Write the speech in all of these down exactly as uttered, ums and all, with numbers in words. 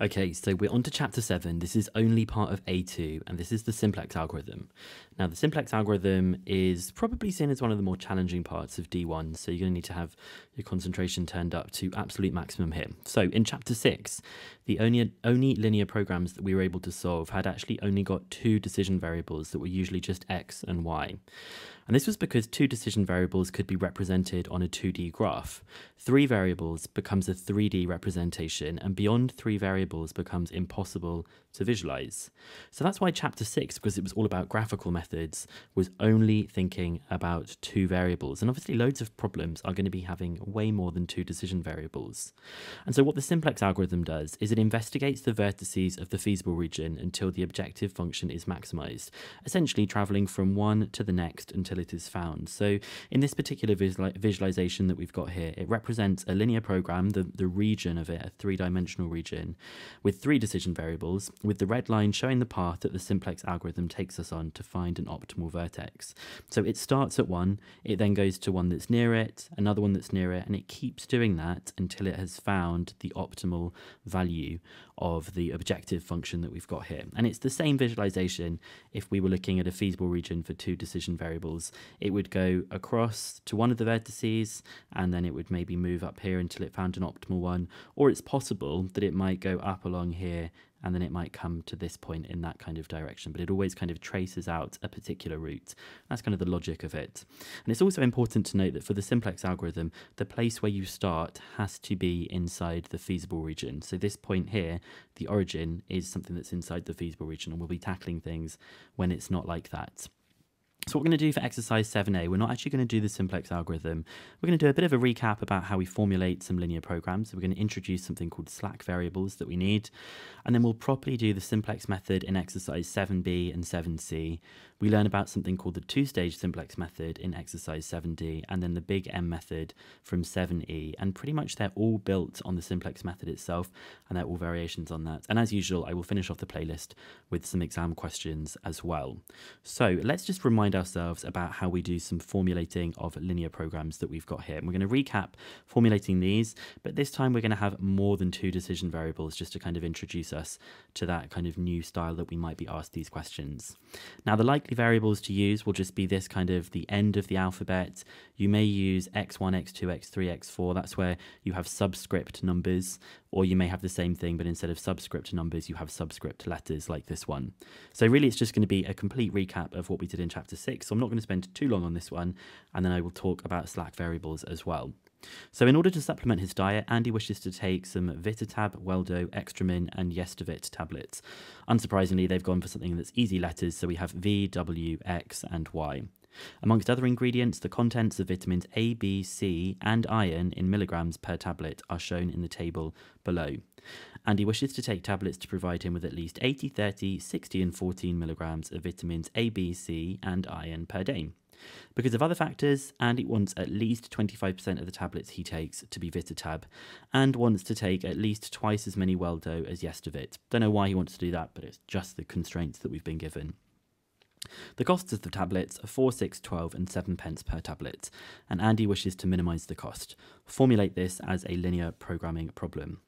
Okay, so we're on to chapter seven. This is only part of A two, and this is the simplex algorithm. Now, the simplex algorithm is probably seen as one of the more challenging parts of D one, so you're going to need to have your concentration turned up to absolute maximum here. So in chapter six, the only, only linear programs that we were able to solve had actually only got two decision variables that were usually just x and y. And this was because two decision variables could be represented on a two D graph. Three variables becomes a three D representation, and beyond three variables becomes impossible to visualize. So that's why chapter six, because it was all about graphical methods, was only thinking about two variables. And obviously loads of problems are going to be having way more than two decision variables. And so what the simplex algorithm does is it investigates the vertices of the feasible region until the objective function is maximized, essentially traveling from one to the next until it is found. So in this particular visual visualization that we've got here, it represents a linear program, the, the region of it, a three-dimensional region, with three decision variables, with the red line showing the path that the simplex algorithm takes us on to find an optimal vertex. So it starts at one, it then goes to one that's near it, another one that's near it, and it keeps doing that until it has found the optimal value of the objective function that we've got here. And it's the same visualization if we were looking at a feasible region for two decision variables. It would go across to one of the vertices, and then it would maybe move up here until it found an optimal one, or it's possible that it might go up along here and then it might come to this point in that kind of direction, but it always kind of traces out a particular route. That's kind of the logic of it. And it's also important to note that for the simplex algorithm, the place where you start has to be inside the feasible region. So this point here, the origin, is something that's inside the feasible region, and we'll be tackling things when it's not like that. So what we're going to do for exercise seven A, we're not actually going to do the simplex algorithm. We're going to do a bit of a recap about how we formulate some linear programs. So we're going to introduce something called slack variables that we need, and then we'll properly do the simplex method in exercise seven B and seven C. We learn about something called the two-stage simplex method in exercise seven D, and then the big M method from seven E, and pretty much they're all built on the simplex method itself, and they're all variations on that. And as usual, I will finish off the playlist with some exam questions as well. So let's just remind ourselves about how we do some formulating of linear programs that we've got here. And we're going to recap formulating these, but this time we're going to have more than two decision variables just to kind of introduce us to that kind of new style that we might be asked these questions. Now, the likely variables to use will just be this kind of the end of the alphabet. You may use x one, x two, x three, x four. That's where you have subscript numbers, or you may have the same thing, but instead of subscript numbers, you have subscript letters like this one. So really, it's just going to be a complete recap of what we did in chapter six. So I'm not going to spend too long on this one, and then I will talk about slack variables as well. So in order to supplement his diet, Andy wishes to take some Vitatab, Weldo, Extramin and Yestavit tablets. Unsurprisingly, they've gone for something that's easy letters, so we have V, W, X and Y. Amongst other ingredients, the contents of vitamins A, B, C and iron in milligrams per tablet are shown in the table below. Andy wishes to take tablets to provide him with at least eighty, thirty, sixty and fourteen milligrams of vitamins A, B, C and iron per day. Because of other factors, Andy wants at least twenty-five percent of the tablets he takes to be Vitatab, and wants to take at least twice as many Weldo as Yestavit. Don't know why he wants to do that, but it's just the constraints that we've been given. The costs of the tablets are four, six, twelve and seven pence per tablet, and Andy wishes to minimise the cost. Formulate this as a linear programming problem.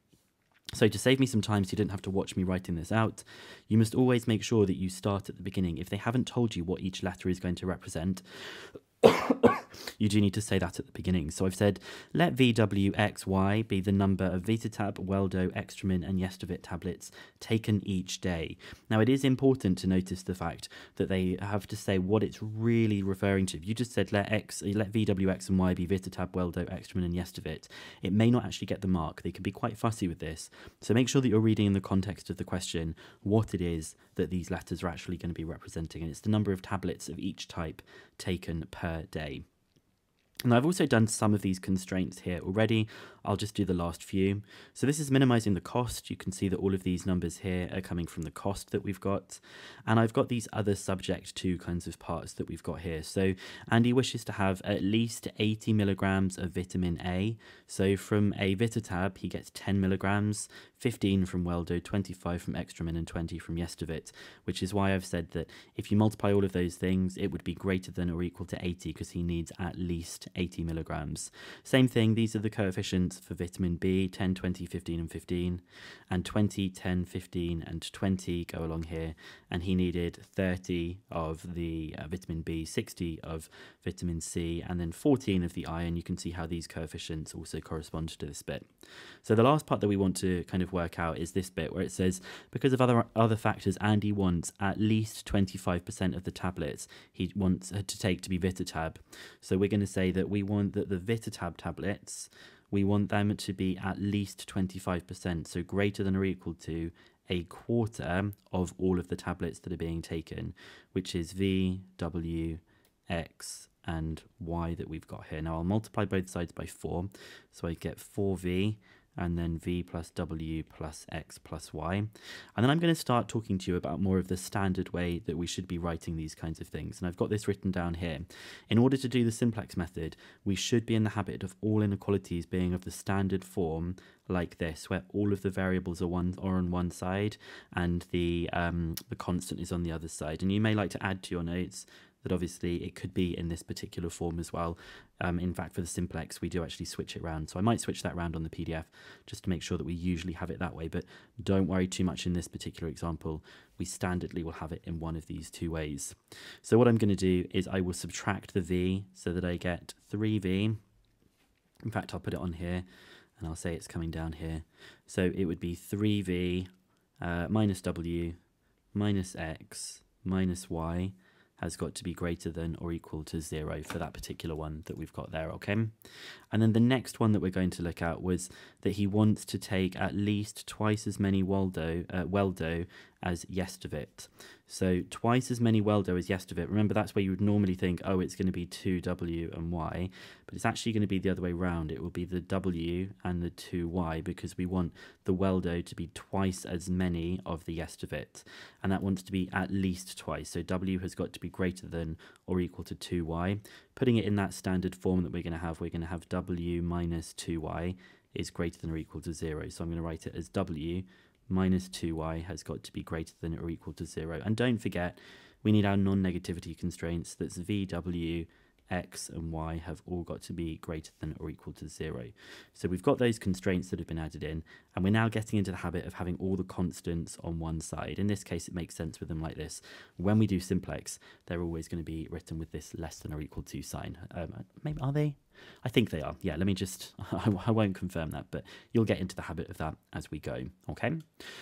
So to save me some time so you didn't have to watch me writing this out, you must always make sure that you start at the beginning. If they haven't told you what each letter is going to represent, you do need to say that at the beginning. So I've said, let V W X Y be the number of Vitatab, Weldo, Extramin and Yestavit tablets taken each day. Now, it is important to notice the fact that they have to say what it's really referring to. If you just said, let X, let V W X and Y be Vitatab, Weldo, Extramin and Yestavit, it may not actually get the mark. They can be quite fussy with this. So make sure that you're reading in the context of the question what it is that these letters are actually going to be representing. And it's the number of tablets of each type taken per day. Now, I've also done some of these constraints here already. I'll just do the last few. So this is minimizing the cost. You can see that all of these numbers here are coming from the cost that we've got. And I've got these other subject to kinds of parts that we've got here. So Andy wishes to have at least eighty milligrams of vitamin A. So from a Vitatab, he gets ten milligrams, fifteen from Weldo, twenty-five from Extramin and twenty from Yestavit, which is why I've said that if you multiply all of those things, it would be greater than or equal to eighty, because he needs at least eighty milligrams. Same thing, these are the coefficients replacements for vitamin B, ten, twenty, fifteen, and fifteen, and twenty, ten, fifteen, and twenty go along here, and he needed thirty of the uh, vitamin B, sixty of vitamin C, and then fourteen of the iron. You can see how these coefficients also correspond to this bit. So the last part that we want to kind of work out is this bit where it says, because of other other factors, Andy wants at least twenty-five percent of the tablets he wants to take to be Vitatab. So we're going to say that we want that the Vitatab tablets, we want them to be at least twenty-five percent, so greater than or equal to a quarter of all of the tablets that are being taken, which is V, W, X, and Y that we've got here. Now I'll multiply both sides by four, so I get four V, and then V plus W plus X plus Y. And then I'm going to start talking to you about more of the standard way that we should be writing these kinds of things. And I've got this written down here. In order to do the simplex method, we should be in the habit of all inequalities being of the standard form like this, where all of the variables are one are on one side and the, um, the constant is on the other side. And you may like to add to your notes that obviously it could be in this particular form as well. Um, in fact, for the simplex, we do actually switch it around. So I might switch that around on the P D F just to make sure that we usually have it that way, but don't worry too much in this particular example. We standardly will have it in one of these two ways. So what I'm gonna do is I will subtract the V so that I get three V. In fact, I'll put it on here and I'll say it's coming down here. So it would be three V uh, minus W minus X minus Y has got to be greater than or equal to zero for that particular one that we've got there, okay? And then the next one that we're going to look at was that he wants to take at least twice as many Weldo, uh, Weldo as Yestavit. So twice as many Weldo as Yestavit. Remember, that's where you would normally think, oh, it's going to be two W and Y, but it's actually going to be the other way around. It will be the W and the two Y, because we want the Weldo to be twice as many of the Yestavit. And that wants to be at least twice. So W has got to be greater than or equal to two Y. Putting it in that standard form that we're going to have, we're going to have W minus two Y is greater than or equal to zero. So I'm going to write it as W minus two Y has got to be greater than or equal to zero. And don't forget, we need our non-negativity constraints. That's V, W, X, and Y have all got to be greater than or equal to zero. So we've got those constraints that have been added in, and we're now getting into the habit of having all the constants on one side. In this case, it makes sense with them like this. When we do simplex, they're always going to be written with this less than or equal to sign. Um, maybe, are they? I think they are. Yeah, let me just, I won't confirm that, but you'll get into the habit of that as we go, okay?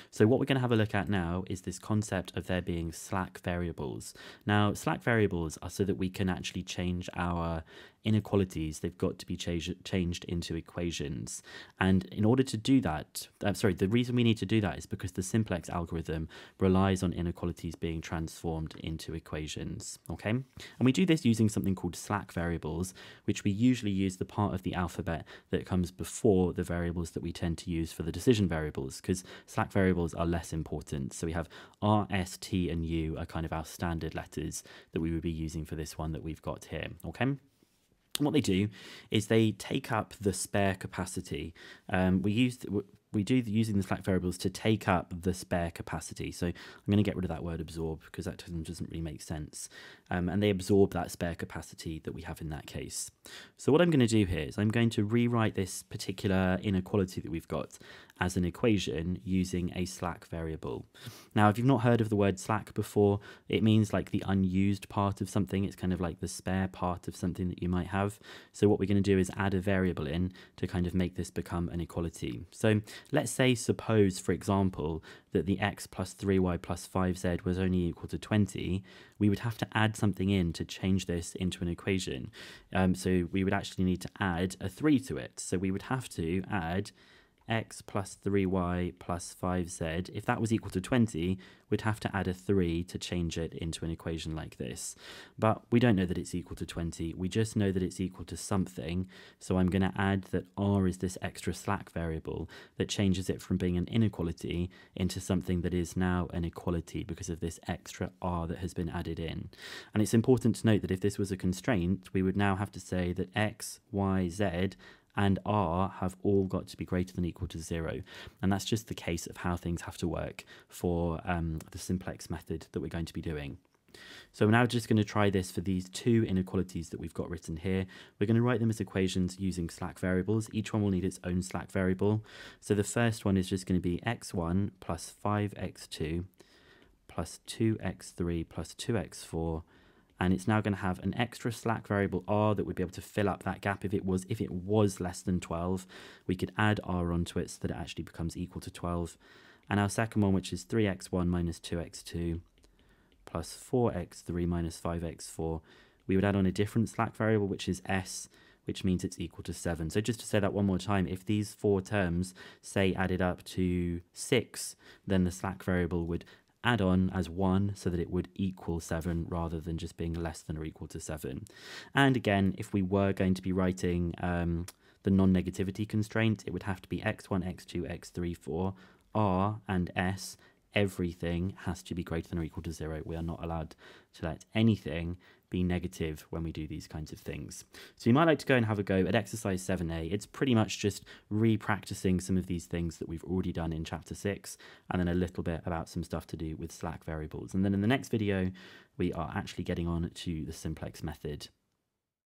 So what we're going to have a look at now is this concept of there being slack variables. Now, slack variables are so that we can actually change our inequalities. They've got to be change, changed into equations. And in order to do that, I'm sorry, the reason we need to do that is because the simplex algorithm relies on inequalities being transformed into equations, okay? And we do this using something called slack variables, which we usually use the part of the alphabet that comes before the variables that we tend to use for the decision variables, because slack variables are less important. So we have R, S, T, and U are kind of our standard letters that we would be using for this one that we've got here, okay? What they do is they take up the spare capacity. Um, we use we do the, using the slack variables to take up the spare capacity. So I'm going to get rid of that word absorb because that doesn't really make sense. Um, and they absorb that spare capacity that we have in that case. So what I'm going to do here is I'm going to rewrite this particular inequality that we've got as an equation using a slack variable. Now, if you've not heard of the word slack before, it means like the unused part of something. It's kind of like the spare part of something that you might have. So what we're going to do is add a variable in to kind of make this become an equality. So let's say, suppose, for example, that the X plus three Y plus five Z was only equal to twenty. We would have to add something in to change this into an equation. Um, so we would actually need to add a three to it. So we would have to add X plus three Y plus five Z, if that was equal to twenty, we'd have to add a three to change it into an equation like this. But we don't know that it's equal to twenty, we just know that it's equal to something. So I'm going to add that R is this extra slack variable that changes it from being an inequality into something that is now an equality because of this extra R that has been added in. And it's important to note that if this was a constraint, we would now have to say that X, Y, Z, and R have all got to be greater than or equal to zero. And that's just the case of how things have to work for um, the simplex method that we're going to be doing. So we're now just going to try this for these two inequalities that we've got written here. We're going to write them as equations using slack variables. Each one will need its own slack variable. So the first one is just going to be x one plus five x two plus two x three plus two x four. And it's now going to have an extra slack variable r that would be able to fill up that gap if it was if it was less than twelve. We could add r onto it so that it actually becomes equal to twelve. And our second one, which is three x one minus two x two plus four x three minus five x four, we would add on a different slack variable, which is s, which means it's equal to seven. So just to say that one more time, if these four terms, say, added up to six, then the slack variable would add on as one so that it would equal seven rather than just being less than or equal to seven. And again, if we were going to be writing um, the non-negativity constraint, it would have to be x one, x two, x three, four, r and s. Everything has to be greater than or equal to zero. We are not allowed to let anything be negative when we do these kinds of things. So you might like to go and have a go at exercise seven A. It's pretty much just re-practicing some of these things that we've already done in chapter six, and then a little bit about some stuff to do with slack variables. And then in the next video, we are actually getting on to the simplex method.